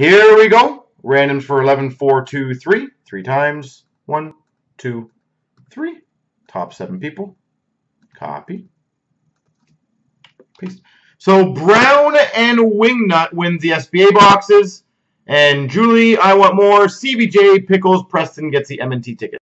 Here we go. Randoms for 11, 4, 2, 3. Three times. 1, 2, 3. Top 7 people. Copy. Paste. So Brown and Wingnut wins the SBA boxes. And Julie, I want more. CBJ Pickles Preston gets the M&T ticket.